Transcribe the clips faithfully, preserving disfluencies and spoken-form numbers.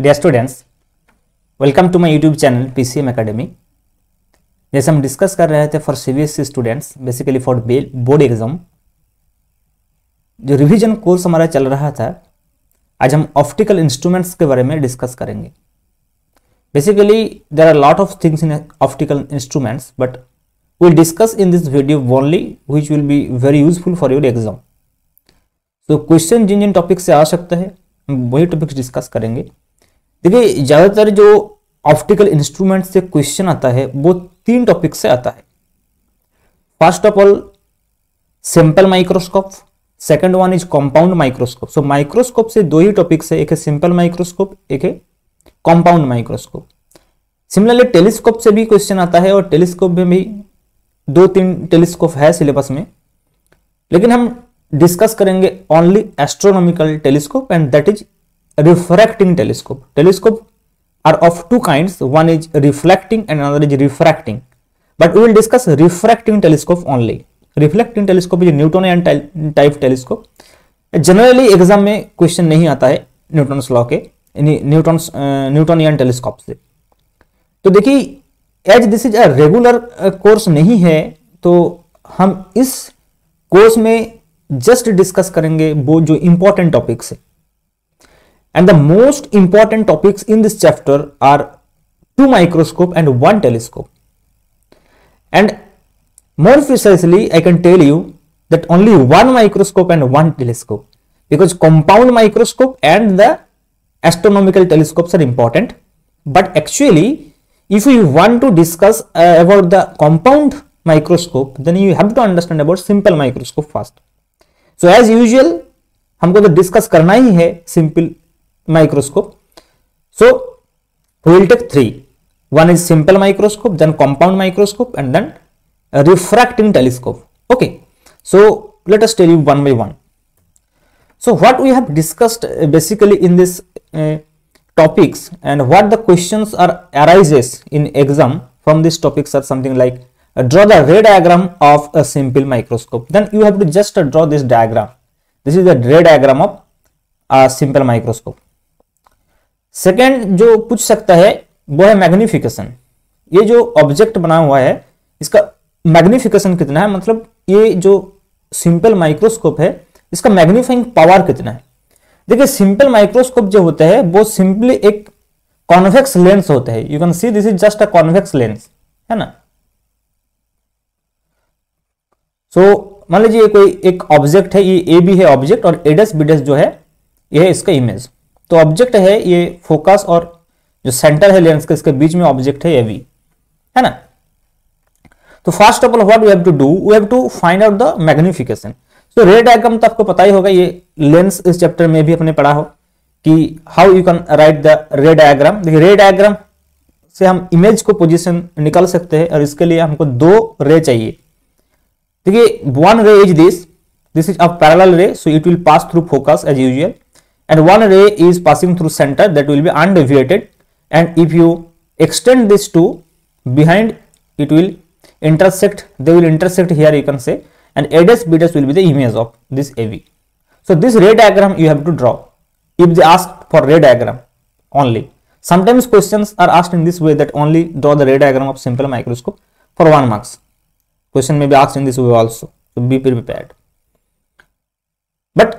Dear students, welcome to my YouTube channel PCM academy. जैसे हम discuss कर रहे थे for CBSE students, basically for board exam जो रिवीजन कोर्स हमारा चल रहा था, आज हम ऑप्टिकल इंस्ट्रूमेंट्स के बारे में डिस्कस करेंगे। Basically there are lot of things in optical instruments, but we will discuss in this video only which will be very useful for your exam. तो क्वेश्चन जिन जिन टॉपिक से आ सकते हैं वही टॉपिक्स डिस्कस करेंगे। देखिए, ज़्यादातर जो ऑप्टिकल इंस्ट्रूमेंट से क्वेश्चन आता है वो तीन टॉपिक से आता है। First of all simple microscope, second one is compound microscope. So microscope से दो ही टॉपिक से, एक है सिंपल माइक्रोस्कोप, एक है कंपाउंड माइक्रोस्कोप। सिमिलरली टेलीस्कोप से भी क्वेश्चन आता है, और टेलीस्कोप में भी दो तीन टेलीस्कोप है सिलेबस में, लेकिन हम डिस्कस करेंगे only astronomical telescope and that is refracting telescope. Telescope are of two kinds, one is reflecting and another is refracting, but we will discuss refracting telescope only. Reflecting telescope is a Newtonian type telescope. Generally exam में question नहीं आता है Newton's law के, यानी Newton's Newtonian telescope से। तो देखिए, as this is a regular course नहीं है, तो हम इस कोर्स में जस्ट डिस्कस करेंगे वो जो इंपॉर्टेंट टॉपिक्स है। And the most important topics in this chapter are two microscope and one telescope. And more precisely, I can tell you that only one microscope and one telescope, because compound microscope and the astronomical telescopes are important. But actually, if you want to discuss uh, about the compound microscope, then you have to understand about simple microscope first. So as usual, हमको तो discuss करना ही है simple microscope. So we will take three. One is simple microscope, then compound microscope, and then a refracting telescope. Okay. So let us tell you one by one. So what we have discussed basically in this uh, topics, and what the questions are arises in exam from these topics are something like uh, draw the ray diagram of a simple microscope. Then you have to just uh, draw this diagram. This is the ray diagram of a simple microscope. Second जो पूछ सकता है वो है magnification. ये जो object बना हुआ है इसका मैग्निफिकेशन कितना है, मतलब ये जो सिंपल माइक्रोस्कोप है इसका मैग्नीफाइंग पावर कितना है। देखिए, सिंपल माइक्रोस्कोप जो होता है वो सिंपली एक कॉन्वेक्स लेंस होता है। You can see this is just a convex lens, है ना। सो so, मान लीजिए कोई एक ऑब्जेक्ट है, ये ए बी है ऑब्जेक्ट, और एडस बीडस जो है ये है इसका इमेज। तो ऑब्जेक्ट है ये फोकस, और जो सेंटर है लेंस के इसके बीच में ऑब्जेक्ट है ये भी, है ना। तो first of all what we have to do, we have to find out the magnification. So ray diagram तो आपको पता ही होगा, ये लेंस इस चैप्टर में भी अपने पढ़ा हो कि how you can write the ray diagram. देखिए, रे डायग्राम से हम इमेज को पोजिशन निकाल सकते हैं, और इसके लिए हमको दो रे चाहिए। देखिए, one ray is this, this is a parallel ray, so it will pass through focus as usual, and one ray is passing through center, that will be undeviated, and if you extend this to behind it will intersect, they will intersect here you can say, and A dash B dash will be the image of this A V. So this ray diagram you have to draw if they ask for ray diagram only. Sometimes questions are asked in this way, that only draw the ray diagram of simple microscope for one marks. Question may be asked in this way also, so be prepared. But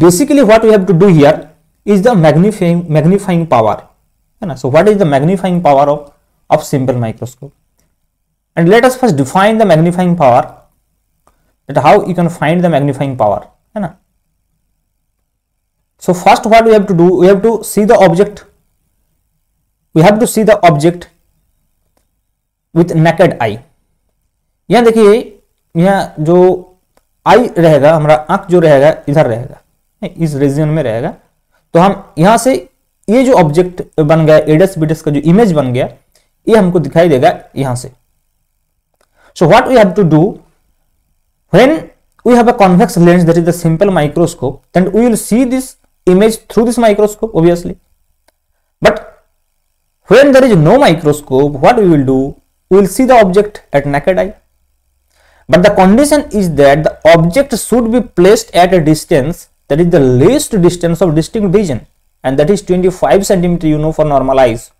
basically what we have to do here is the magnifying magnifying power, है ना। So what is the magnifying power of of simple microscope, and let us first define the magnifying power, that how you can find the magnifying power, है ना। So first what we have to do, we have to see the object, we have to see the object with naked eye. यहाँ देखिए, यहाँ जो आई रहेगा हमारा, आंख जो रहेगा इधर रहेगा, इस रीजन में रहेगा। तो हम यहां से ये जो ऑब्जेक्ट बन गया एडस बीडस का जो इमेज बन गया, ये हमको दिखाई देगा यहां से। So what we have to do, when we have a convex lens that is the simple microscope, then we will see this image through this microscope obviously. But when there is no microscope, what we will do, we will see the object at naked eye, but the condition is that the object should be placed at a distance that is the least distance of distinct vision. And that is पच्चीस centimetre you know for normal eyes.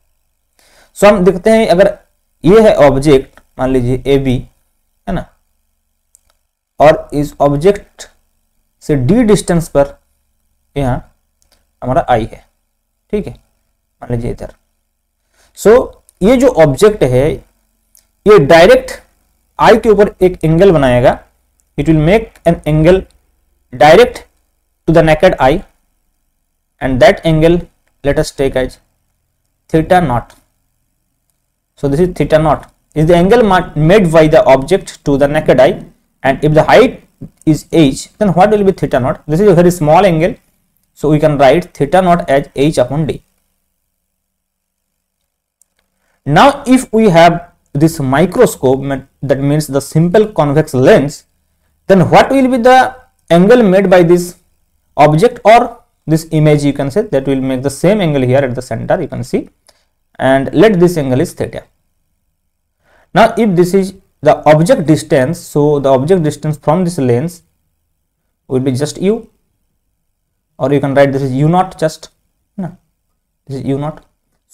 सो हम देखते हैं अगर ये है object, मान लीजिए ए बी है ना, और इस ऑब्जेक्ट से डी डिस्टेंस पर यहाँ हमारा आई है, ठीक है, मान लीजिए इधर। सो ये जो ऑब्जेक्ट है ये डायरेक्ट आई के ऊपर एक एंगल बनाएगा, it will make an angle direct to the naked eye and that angle let us take as theta naught. So this is theta naught is the angle made by the object to the naked eye, and if the height is h, then what will be theta naught? This is a very small angle, so we can write theta naught as h upon d. Now, if we have this microscope, that means the simple convex lens, then what will be the angle made by this object or this image? You can say that will make the same angle here at the center. You can see. And let this angle is theta. Now, if this is the object distance, so the object distance from this lens will be just u, or you can write this is u naught just. No, this is u naught.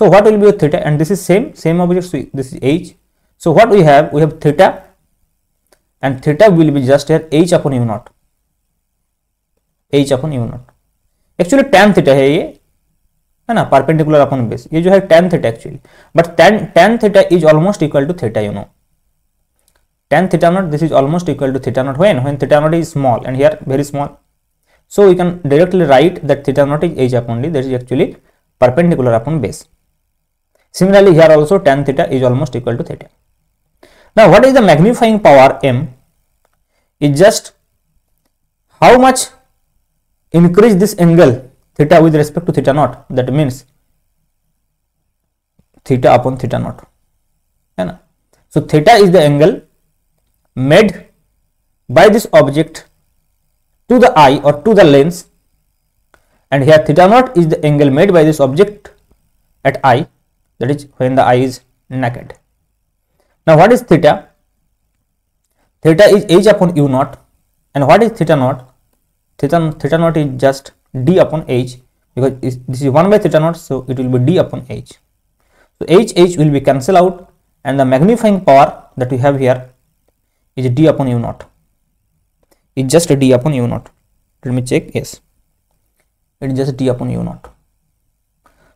So what will be the theta? And this is same same object. So this is h. So what we have? We have theta, and theta will be just here h upon u naught. H upon u naught. Actually, tan theta है ये, है ना, perpendicular upon base, ये जो है tan theta actually, but tan tan theta is almost equal to theta, you know, tan theta naught, this is almost equal to theta naught when when theta naught is small and here very small, so we can directly write that theta naught is h upon d, that is actually perpendicular upon base. Similarly here also tan theta is almost equal to theta. Now what is the magnifying power? m is just how much increase this angle theta with respect to theta naught, that means theta upon theta naught, है ना. So theta is the angle made by this object to the eye or to the lens, and here theta naught is the angle made by this object at eye, that is when the eye is naked. Now what is theta? Theta is h upon u naught, and what is theta naught? Theta theta naught is just d upon h, because this is one by theta naught, so it will be d upon h. So h h will be cancelled out, and the magnifying power that we have here is d upon u naught. It's just d upon u naught. Let me check. Yes, it is just d upon u naught.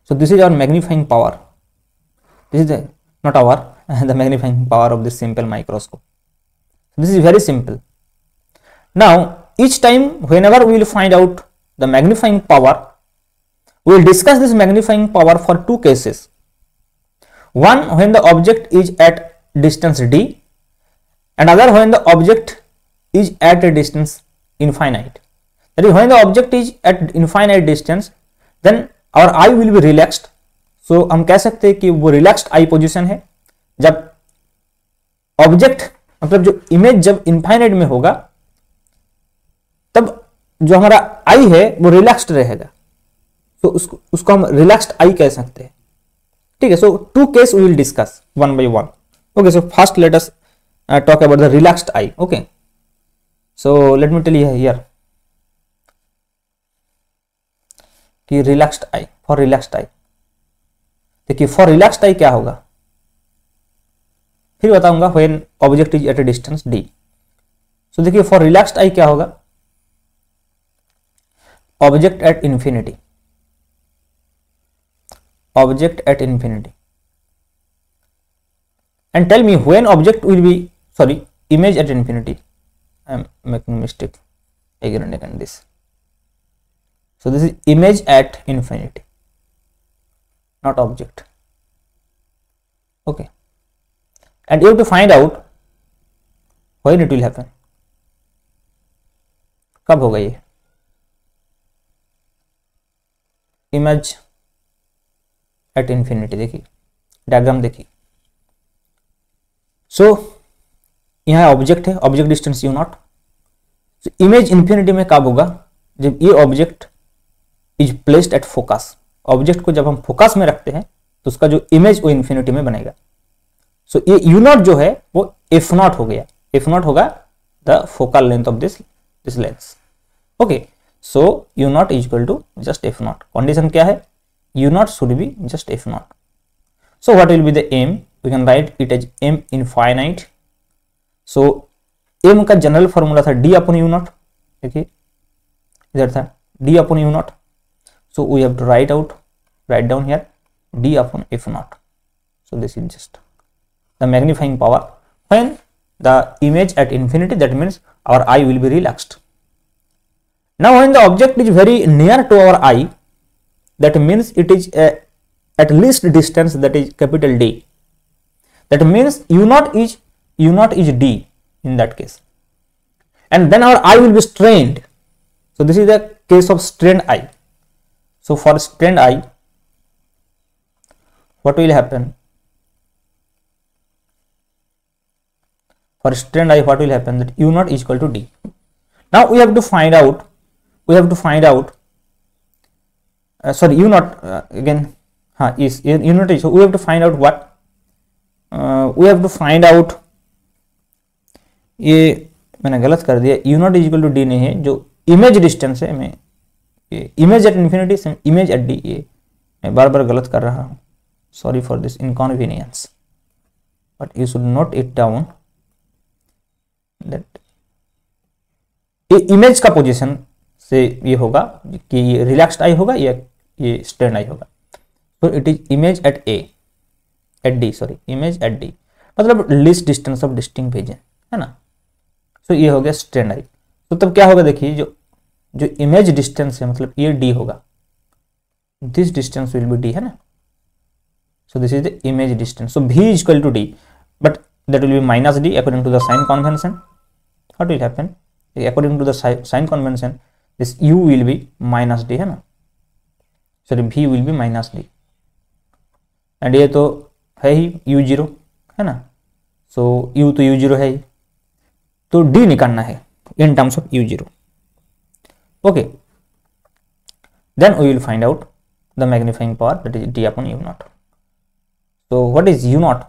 So this is our magnifying power. This is the not our the magnifying power of this simple microscope. So this is very simple. Now each time whenever we will find out the magnifying power, we will discuss this magnifying power for two cases. One, when the object is at distance d, and other when the object is at a distance infinite. That is, when the object is at infinite distance, then our eye will be relaxed. So हम कह सकते हैं कि वो relaxed eye position है. जब object मतलब जो image जब infinite में होगा, तब जो हमारा आई है वो रिलैक्स्ड रहेगा, तो उसको उसको हम रिलैक्स्ड आई कह सकते हैं, ठीक है. So two case we will discuss one by one. Okay, so first let us talk about the relaxed eye. Okay, so let me tell you here कि relaxed eye, for relaxed eye देखिए, for relaxed eye क्या होगा फिर बताऊंगा when object is at a distance D. So देखिए, for relaxed eye क्या होगा? Object at infinity, object at infinity, and tell me when object will be, sorry, image at infinity. I am making mistake again and again this. So this is image at infinity, not object. Okay, and you have to find out when it will happen, कब होगा ये image at infinity. देखिए diagram, देखिए. So यहाँ object है, object distance U naught. Image infinity में कब होगा? जब ये object is placed at focus. Object को जब हम फोकस में रखते हैं तो उसका जो इमेज वो इंफिनिटी में बनेगा. सो so, ये यू नॉट जो है वो एफ नॉट हो गया. एफ नॉट होगा the focal length of this this lens. Okay, so U naught is equal to just F naught. Condition क्या है? u naught should be just f naught. So what will be the m? We can write it as m infinite. So m का general formula था d upon u naught. देखिए इधर था d upon u naught. So we have to write out, write down here d upon f naught. So this is just the magnifying power. When the image at infinity, that means our eye will be relaxed. Now when the object is very near to our eye, that means it is uh, at least distance, that is capital D. That means u naught is u naught is D in that case, and then our eye will be strained. So this is the case of strained eye. So for strained eye, what will happen? For strained eye, what will happen? That u naught is equal to D. Now we have to find out. We have to find out. Uh, sorry, u naught uh, again. Ha, is u naught is. So we have to find out what. Uh, we have to find out. ये मैंने गलत कर दिया. u naught is equal to D नहीं है. जो image distance है, मैं image at infinity से image at D, ये मैं बार-बार गलत कर रहा हूँ. Sorry for this inconvenience, but you should note it down. That ये इमेज का पोजीशन से ये होगा कि ये रिलैक्स्ड आई होगा या ये स्ट्रेन आई होगा. तो it is image at A at D sorry image at D मतलब least distance of distinct vision, है ना. सो so ये हो गया स्ट्रेन आई. तो तब क्या होगा? देखिए जो जो इमेज डिस्टेंस है मतलब ये डी होगा. This distance will be D, है ना. So this is the image distance. So V is equal to D, but that will be minus D according to the sign convention. What will happen? According to the sign convention, this u will be minus d, है ना. Sorry, v will be minus d. And ये तो है ही u zero, है ना. So u तो u zero है ही. तो d निकालना है in terms of u zero. Okay. Then we will find out the magnifying power, that is d upon u naught. So what is u naught?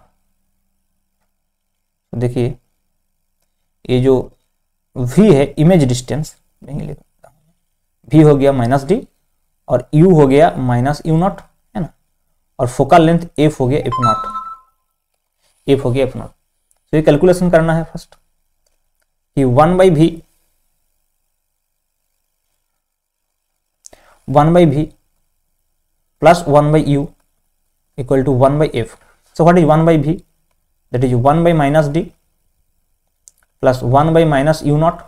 देखिए ये जो v है image distance v हो गया माइनस डी और u हो गया minus U naught, है ना. और फोकल लेंथ f हो गया f नॉट f हो गया f नॉट. तो ये कैलकुलेशन करना है फर्स्ट कि one by V one by V plus one by U equal to one by F. So what is one by V? That is one by minus D plus one by minus U naught.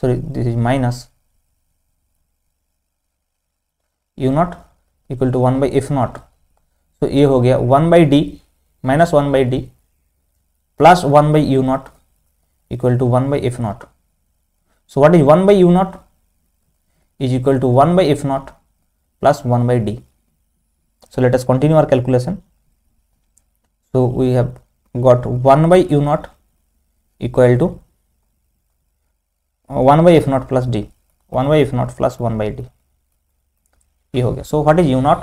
Sorry this is minus U naught equal to one by F naught. तो ये हो गया one by D minus one by D plus one by U naught equal to one by F not. So what is one by U naught is equal to one by F naught plus one by D. So let us continue our calculation. So we have got one by U naught equal to one by f naught plus d, one by f naught plus one by d. ये हो गया. So what is u naught?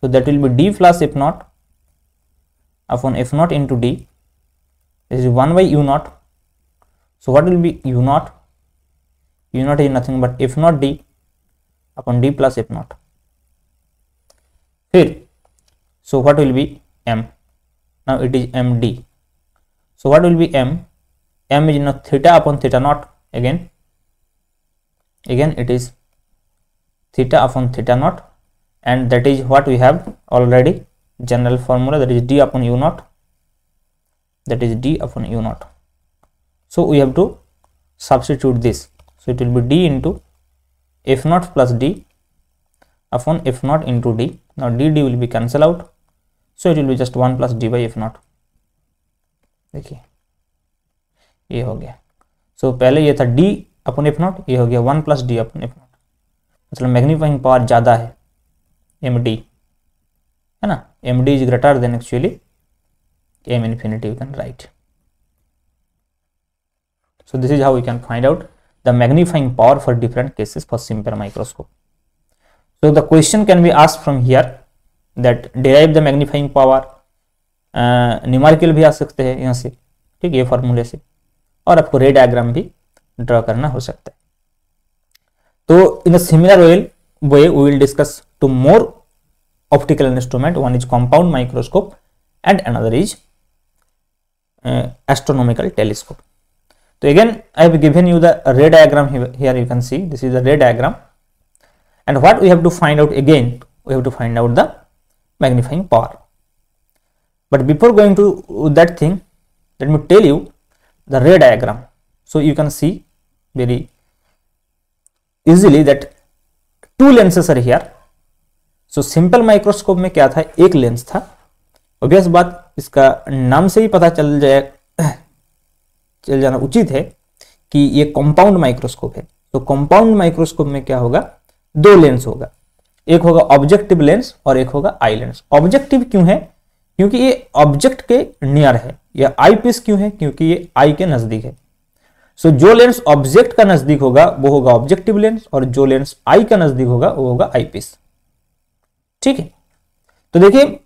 So that will be d plus f naught upon f naught into d. This is one by u naught. So what will be u naught? u naught is nothing but f naught d upon d plus f naught. फिर so what will be m? Now it is m d. So what will be m? M is not theta upon theta naught. Again, again it is theta upon theta naught, and that is what we have already. General formula, that is d upon u naught. That is d upon u naught. So we have to substitute this. So it will be d into f naught plus d upon f naught into d. Now d d will be cancelled out. So it will be just one plus d by f naught. देखिए ये हो गया. सो so, पहले ये था d upon F not, ये हो गया one plus D upon F naught. मतलब मैग्नीफाइंग पावर ज़्यादा है एम डी, है ना. M D is greater than actually M infinity you can write. So this is how you can find out the magnifying power for different cases for simple microscope. So the question can be asked from here that derive the magnifying power. Numerical uh, भी आ सकते हैं यहाँ से, ठीक है, ये फॉर्मूले से. और आपको रे डायग्राम भी ड्रॉ करना हो सकता है. तो in a similar way we will discuss to more optical instrument. One is compound microscope and another is uh, astronomical telescope. So again, I have given you the ray diagram here. You can see this is the ray diagram, and what we have to find out again, we have to find out the magnifying power. But before going to that thing, let me tell you the ray diagram. So you can see very easily that two lenses are here. So simple microscope में क्या था, एक lens था. Obvious बात, इसका नाम से ही पता चल जाए चल जाना उचित है कि ये कंपाउंड माइक्रोस्कोप है. तो कंपाउंड माइक्रोस्कोप में क्या होगा, दो लेंस होगा. एक होगा ऑब्जेक्टिव लेंस और एक होगा आई लेंस. ऑब्जेक्टिव क्यों है, क्योंकि ये ऑब्जेक्ट के नियर है, या आई पीस क्यों है, क्योंकि ये आई के नजदीक है. सो जो लेंस ऑब्जेक्ट का नजदीक होगा वो होगा ऑब्जेक्टिव लेंस, और जो लेंस आई का नजदीक होगा वो होगा आई पीस. ठीक है. तो देखिए,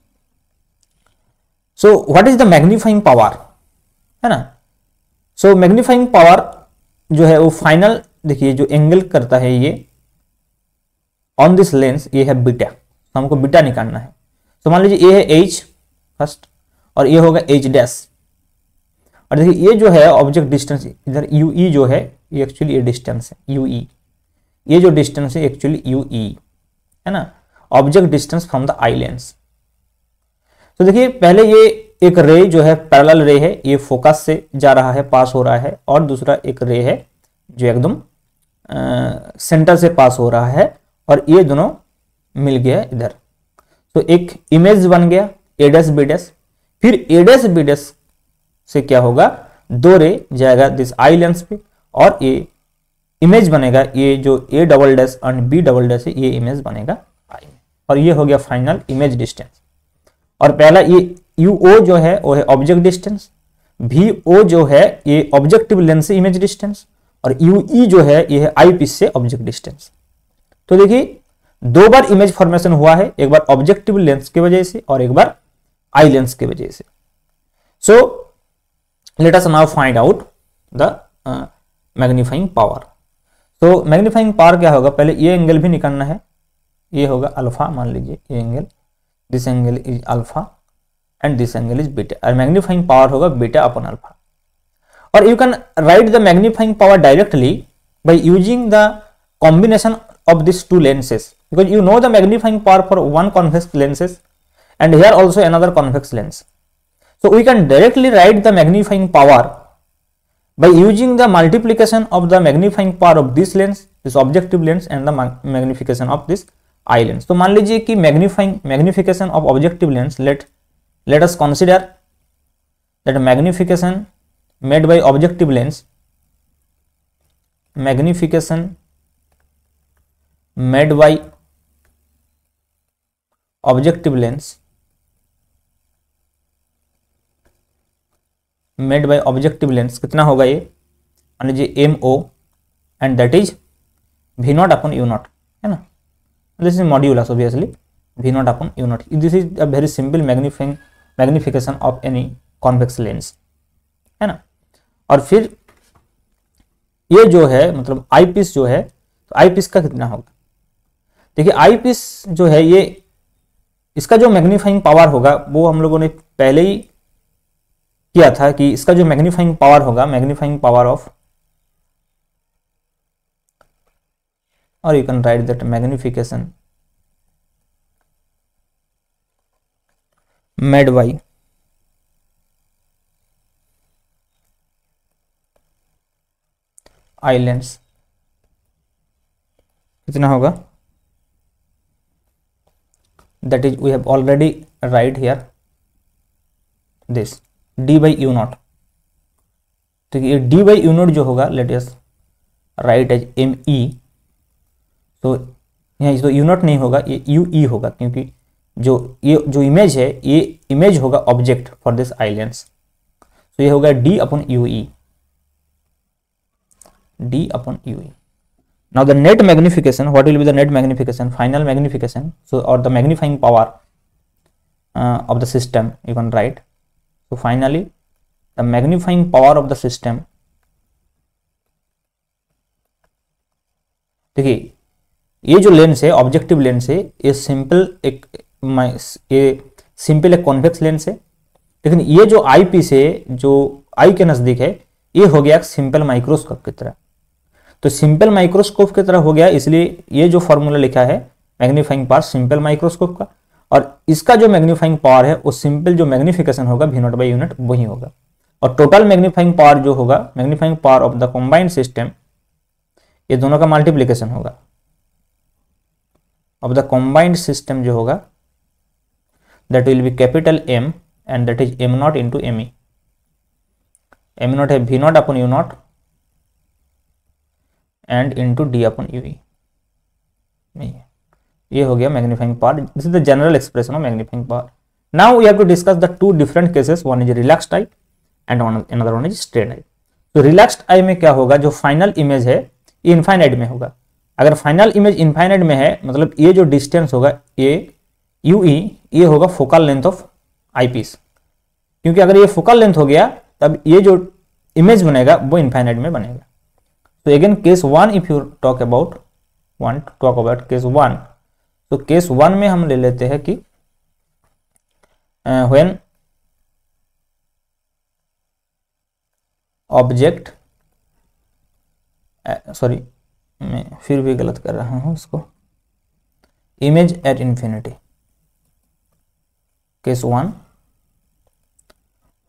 so what is the magnifying power, है ना. सो मैग्निफाइंग पावर जो है वो फाइनल, देखिए जो एंगल करता है ये ऑन दिस लेंस, ये है बीटा. हमको बीटा निकालना है. तो मान लीजिए ये है h फर्स्ट, और ये होगा h डैश. और देखिए ये जो है ऑब्जेक्ट डिस्टेंस, इधर ue जो है ये एक्चुअली ये डिस्टेंस है ue. ये जो डिस्टेंस है एक्चुअली ue, है ना, object distance from the eye lens. तो देखिए पहले ये एक रे जो है पैरेलल रे है, ये फोकस से जा रहा है, पास हो रहा है, और दूसरा एक रे है जो एकदम सेंटर से पास हो रहा है, और ये दोनों मिल गया इधर. तो एक इमेज बन गया एडस बीडस. फिर एडस बीडस से क्या होगा, दो रे जाएगा दिस आई लेंस पे, और ये इमेज बनेगा, ये जो A double dash and B double dash है ये इमेज बनेगा आई में, और ये हो गया फाइनल इमेज डिस्टेंस. और पहला ये U O जो है वो है ऑब्जेक्ट डिस्टेंस, V O जो है ये ऑब्जेक्टिव लेंस से इमेज डिस्टेंस, और U E जो है ये है आई पीस से ऑब्जेक्ट डिस्टेंस. तो देखिए दो बार इमेज फॉर्मेशन हुआ है, एक बार ऑब्जेक्टिव लेंस की वजह से और एक बार आई लेंस की वजह से. So let us now find out the magnifying power. तो मैग्निफाइंग पावर क्या होगा, पहले ये एंगल भी निकालना है. ये होगा अल्फा, मान लीजिए ये angle, this angle is alpha and this angle is beta, and magnifying power होगा beta upon alpha. और you can write the magnifying power directly by using the combination of these two lenses, because you know the magnifying power for one convex lenses and here also another convex lens. So we can directly write the magnifying power by using the multiplication of the magnifying power of this lens, this objective lens, and the magnification of this eye lens. तो मान लीजिए कि magnifying magnification of objective lens, let let us consider that magnification made by objective lens magnification made by objective lens made by objective lens कितना होगा ये, मान लीजिए M O, and that is V naught upon U naught, है ना. This is modulus obviously, V naught upon U naught. This is a very simple magnifying magnification of any convex lens, है ना. और फिर ये जो है मतलब आई पीस जो है, तो आई पीस का कितना होगा, देखिए आई पीस जो है ये इसका जो मैग्निफाइंग पावर होगा वो हम लोगों ने पहले ही किया था कि इसका जो मैग्निफाइंग पावर होगा, मैग्निफाइंग पावर ऑफ, और you can write that magnification made by eye lens कितना होगा, that is we have already write here this d by u naught. तो ये d by u naught जो होगा let us write as m e. तो यहाँ तो u naught नहीं होगा, ये u e होगा, क्योंकि जो ये जो इमेज है ये इमेज होगा object for this eye lens. तो ये होगा D upon U E, D upon U E. Now the net magnification, what will be the net magnification, final magnification. So और the magnifying power of the system you can write. So finally the magnifying power of the system, देखिए ये जो lens है objective lens है, ये simple एक ये simple एक कॉन्वेक्स लेंस है, लेकिन ये जो आई पीस है जो आई के नजदीक है ये हो गया सिंपल माइक्रोस्कोप की तरह। तो सिंपल माइक्रोस्कोप की तरह हो गया, इसलिए ये जो फॉर्मूला लिखा है मैग्नीफाइंग पावर सिंपल माइक्रोस्कोप का, और इसका जो मैग्नीफाइंग पावर है वो सिंपल जो मैग्निफिकेशन होगा वी नॉट बाई यूनिट वही होगा, और टोटल मैग्नीफाइंग पावर जो होगा magnifying power of the combined system, ये दोनों का मल्टीप्लीकेशन होगा ऑफ द कॉम्बाइंड सिस्टम जो होगा that will be capital M and that is M naught into M E. M naught है V naught upon U naught and into D upon U E. ये हो गया magnifying power. This is the general expression of magnifying power. Now we have to discuss the two different cases, one is relaxed eye and another one is straight eye. तो relaxed आई में क्या होगा, जो final image है ये infinite में होगा। अगर फाइनल इमेज इनफाइनाइट में है मतलब ये जो डिस्टेंस होगा ये यू ई ये होगा focal length of eyepiece, क्योंकि अगर ये फोकल लेंथ हो गया तब ये जो इमेज बनेगा वो इनफाइनाइट में बनेगा। तो again case one, if you talk about one talk about case one, तो केस वन में हम ले लेते हैं कि व्हेन ऑब्जेक्ट सॉरी मैं फिर भी गलत कर रहा हूं इसको, image at infinity. Case one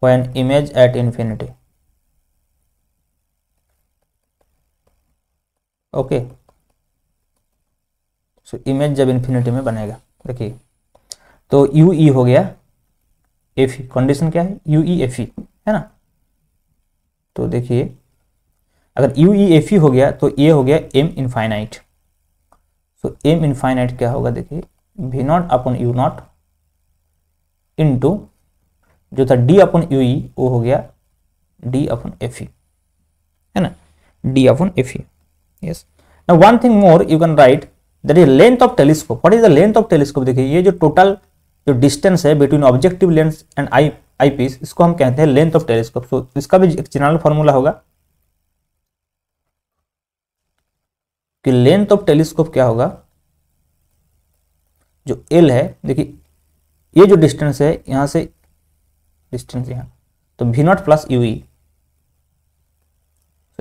when image at infinity, okay. So image जब इन्फिनिटी में बनेगा, देखिए तो यू ई हो गया एफ ई। कंडीशन क्या है, यू ई एफ ई है ना। तो देखिए अगर यू ई एफ ई हो गया तो ये हो गया एम इनफाइनाइट। सो एम इनफाइनाइट क्या होगा, देखिए V naught upon U naught into जो था डी अपन यू ई, वो हो गया डी अपन एफ ई है ना, D upon F E. Yes, now one thing more you can write that is length of telescope. What is the length of telescope, देखिए ये जो टोटल जो distance है between objective lens and eye eyepiece, इसको हम कहते हैं length of telescope. सो इसका भी एक जनरल फॉर्मूला होगा कि लेंथ ऑफ टेलीस्कोप क्या होगा, जो एल है देखिए ये जो डिस्टेंस है यहां से डिस्टेंस यहाँ, तो V naught plus U E.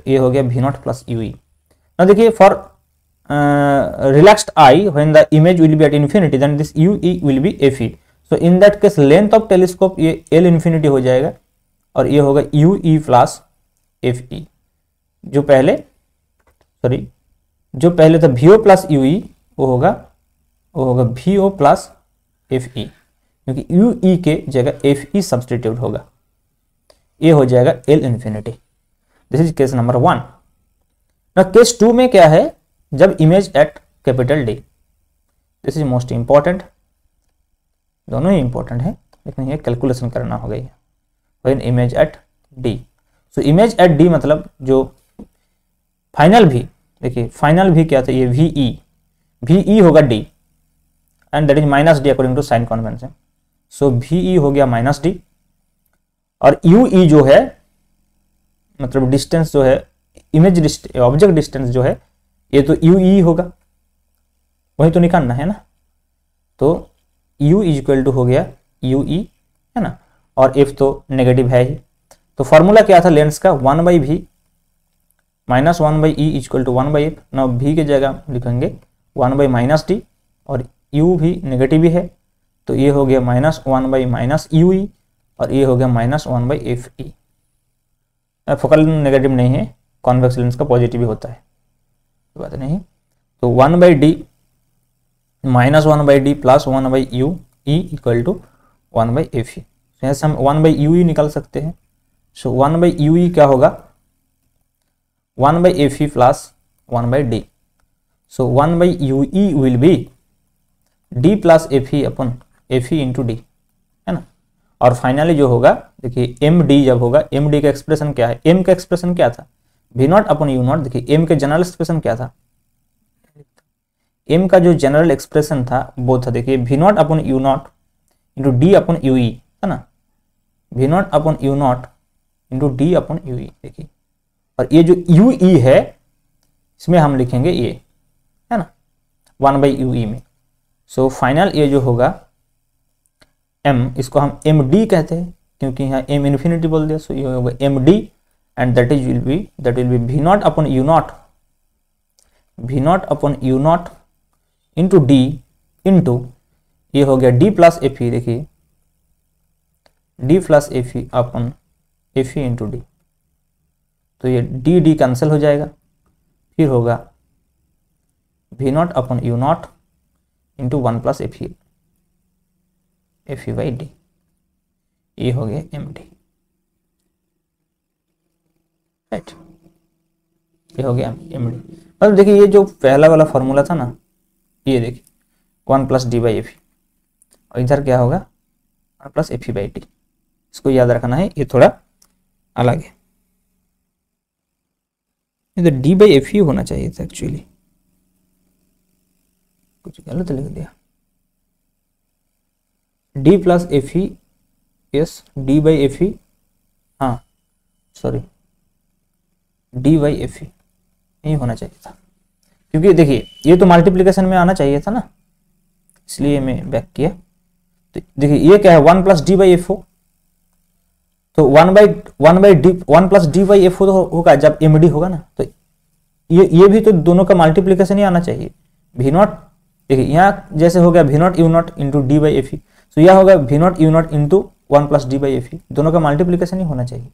ये हो गया V naught plus U E. ना देखिए for Uh, relaxed eye, when the image will be at infinity, then this U E will be F E. So in that case, length of telescope ये L infinity हो जाएगा और ये होगा U E plus F E, जो पहले sorry जो पहले था V O plus U E वो होगा वो होगा V O plus F E, क्योंकि U E के जगह F E substitute होगा। ये हो जाएगा L infinity। This is case number one। Now case two में क्या है, जब image at capital D, this is most important, दोनों ही इंपॉर्टेंट है लेकिन ये कैलकुलेशन करना हो गई है। Image at D, so image at D मतलब जो फाइनल भी, देखिए फाइनल भी क्या था ये वी ई वी ई होगा D and that is minus D according to sign convention. So V E हो गया माइनस डी और यू ई जो है मतलब डिस्टेंस जो है इमेज ऑब्जेक्ट डिस्टेंस जो है ये तो यू ई होगा, वही तो निकालना है ना। तो u इज इक्वल टू हो गया यू ई है ना, और f तो नेगेटिव है ही। तो फॉर्मूला क्या था लेंस का, one by V minus one by E is equal to one by F. ना भी के जगह लिखेंगे वन बाई माइनस डी और u भी नेगेटिव ही है, तो ये हो गया minus one by minus U E और ये हो गया minus one by F E. Focal negative नहीं है, कॉन्वेक्स लेंस का पॉजिटिव ही होता है, बात नहीं। तो one by D minus one by D plus one by U E equal to one by F E. यहाँ से हम वन बाई यू ई निकाल सकते हैं। So one by U E क्या होगा, one by F E plus one by D. So one by U E will be D plus F E upon F E into D है ना। और finally जो होगा देखिए एम डी जब होगा, एम डी का एक्सप्रेशन क्या है, एम का एक्सप्रेशन क्या था V naught upon U naught. देखिए m के जनरल एक्सप्रेशन क्या था, m का जो जनरल एक्सप्रेशन था वो था देखिए V naught upon U naught into D upon U E है ना, V naught upon U naught into D upon U E. देखिए और ये जो यू ई है इसमें हम लिखेंगे ये है ना, वन बाई यू ई में। सो फाइनल ये जो होगा m, इसको हम एम डी कहते हैं क्योंकि यहाँ m इन्फिनिटी बोल दिया। सो so, ये होगा M D and that is will be that will be V naught upon U naught V naught upon U naught into D into ये हो गया d प्लस एफ ई। देखिए d plus F E upon F E into D, तो ये d d cancel हो जाएगा। फिर होगा v naught upon U naught into one plus F E F E by D. ये हो गया एम डी, राइट। ये हो गया एम डी। मतलब देखिए ये जो पहला वाला फॉर्मूला था ना, ये देखिए one plus D by F E, और इधर क्या होगा one plus F E by D. इसको याद रखना है, ये थोड़ा अलग है। इधर डी बाई एफ ई होना चाहिए था एक्चुअली, कुछ गलत लिख दिया। d plus F E, yes d by F E, हाँ sorry d by F E नहीं होना चाहिए था क्योंकि देखिए ये तो मल्टीप्लिकेशन में आना चाहिए था ना, इसलिए मैं बैक किया। तो देखिए ये क्या है one plus D by F O, तो one by one by D one plus D by F O तो होगा जब एम डी होगा ना। तो ये ये भी तो दोनों का मल्टीप्लिकेशन ही आना चाहिए। वी नॉट देखिए यहाँ जैसे हो गया V naught U naught into D by F E, तो यह होगा V naught U naught into one plus D by F E. दोनों का मल्टीप्लिकेशन ही होना चाहिए।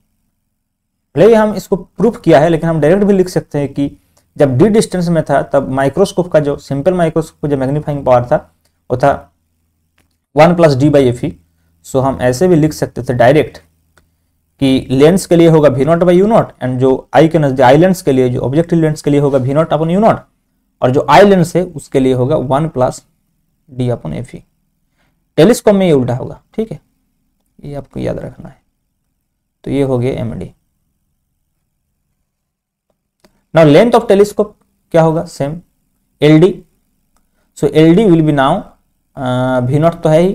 भले ही हम इसको प्रूफ किया है, लेकिन हम डायरेक्ट भी लिख सकते हैं कि जब डी डिस्टेंस में था तब माइक्रोस्कोप का जो सिंपल माइक्रोस्कोप जो मैग्नीफाइंग पावर था वो था one plus D by F E. So हम ऐसे भी लिख सकते थे डायरेक्ट कि लेंस के लिए होगा V naught by U naught, and जो आई के नजदीक आई लेंस के लिए जो ऑब्जेक्टिव लेंस के लिए होगा V naught upon U naught, और जो आई लेंस है उसके लिए होगा one plus D upon F E. Telescope में ये उल्टा होगा, ठीक है, ये आपको याद रखना है। तो ये हो गया M D. Now length of telescope क्या होगा, same L D. So L D will be now V naught तो है ही,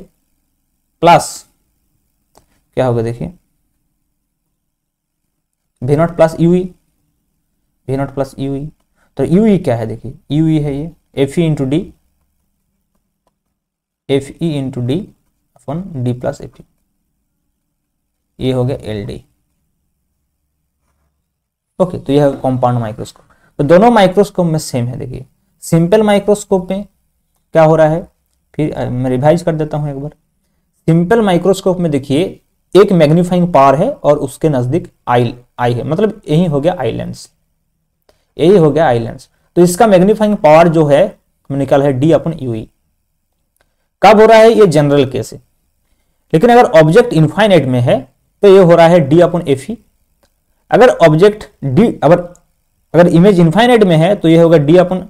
प्लस क्या होगा देखिए V naught plus U E, V naught plus U E. तो यू ई क्या है देखिए, यू ई है ये F E into D, F E into D upon D plus F E. ये हो गया एल डी, ओके। तो यह है कंपाउंड माइक्रोस्कोप। तो दोनों माइक्रोस्कोप में सेम है। देखिए सिंपल माइक्रोस्कोप में क्या हो रहा है, फिर मैं रिवाइज कर देता हूं एक बार। सिंपल माइक्रोस्कोप में देखिए एक मैग्नीफाइंग पावर है और उसके नजदीक आई आई है, मतलब यही हो गया आई लेंस, यही हो गया आई लेंस। तो इसका मैग्नीफाइंग पावर जो है निकाला है डी अपन यू ई। कब हो रहा है ये जनरल केस है, लेकिन अगर ऑब्जेक्ट इनफाइनाइट में है तो ये हो रहा है डी अपन एफ ई। अगर ऑब्जेक्ट डी अगर अगर इमेज इनफाइनाइट में है तो ये होगा डी अपन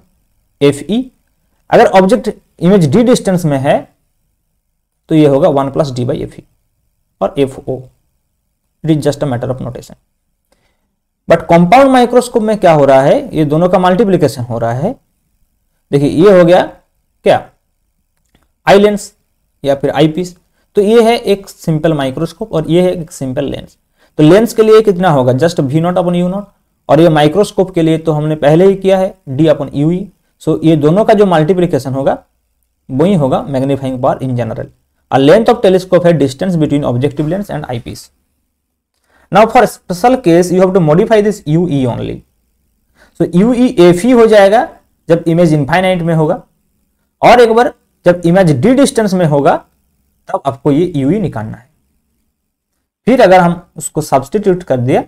एफ ई। अगर ऑब्जेक्ट इमेज डी डिस्टेंस में है तो ये होगा one plus D by F E और F O. It is just a matter of notation. But compound microscope में क्या हो रहा है, ये दोनों का मल्टीप्लिकेशन हो रहा है। देखिए ये हो गया क्या आई लेंस या फिर आई पीस। तो ये है एक सिंपल माइक्रोस्कोप और ये है एक सिंपल लेंस। तो लेंस के लिए कितना होगा, just V naught upon U naught, और ये माइक्रोस्कोप के लिए तो हमने पहले ही किया है डी अपन यू ई। सो ये दोनों का जो मल्टीप्लिकेशन होगा वही होगा मैग्नीफाइंग पावर इन जनरल। और लेंथ ऑफ टेलीस्कोप है distance between objective lens and eyepiece. Now for special case you have to modify this U E only. So U E F E हो जाएगा जब image infinite में होगा, और एक बार जब इमेज डी डिस्टेंस में होगा तब आपको ये यू ई निकालना है। फिर अगर हम उसको सब्सटीट्यूट कर दिया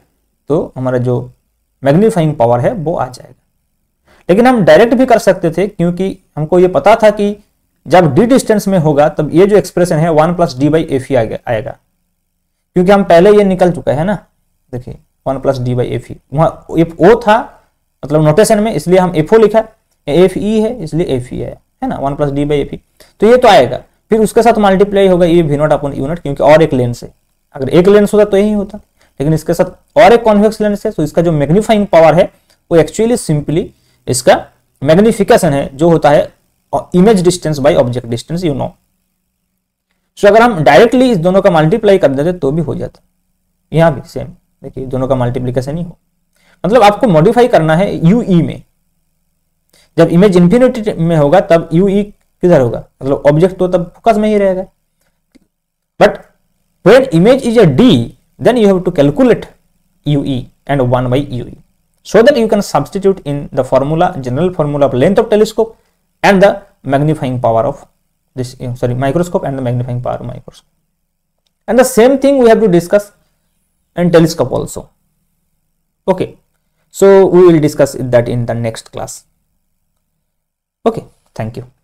तो हमारा जो मैग्नीफाइंग पावर है वो आ जाएगा। लेकिन हम डायरेक्ट भी कर सकते थे क्योंकि हमको ये पता था कि जब डी डिस्टेंस में होगा तब ये जो एक्सप्रेशन है one plus D by F E आएगा, क्योंकि हम पहले ये निकल चुका है ना। देखिए one plus D by F E, वहाँ एफ ओ था मतलब नोटेशन में, इसलिए हम एफ ओ लिखा। एफ ई है इसलिए एफ ई आया है ना, one plus D by F E. तो ये तो आएगा, फिर उसके साथ मल्टीप्लाई होगा ये V naught upon U naught, क्योंकि और एक लेंस है। अगर एक लेंस होता तो यही होता, लेकिन इसके साथ और एक कॉन्वेक्स लेंस है। तो इसका जो मैग्नीफाइंग पावर है वो एक्चुअली सिंपली इसका मैग्निफिकेशन है जो होता है image distance by object distance, you know. So अगर हम डायरेक्टली इस दोनों का मल्टीप्लाई कर देते तो भी हो जाता। यहाँ भी सेम देखिए दोनों का मल्टीप्लीकेशन ही हो, मतलब आपको मॉडिफाई करना है यू ई में। जब इमेज इन्फिनिटी में होगा तब यू ई किधर होगा, मतलब ऑब्जेक्ट तो तब फोकस में ही रहेगा। But when image is a D then you have to calculate U E and one by U E so that you can substitute in the formula, general formula of length of telescope and the magnifying power of this sorry microscope and the magnifying power of microscope. And the same thing we have to discuss in telescope also. Okay, so we will discuss that in the next class. Okay, thank you.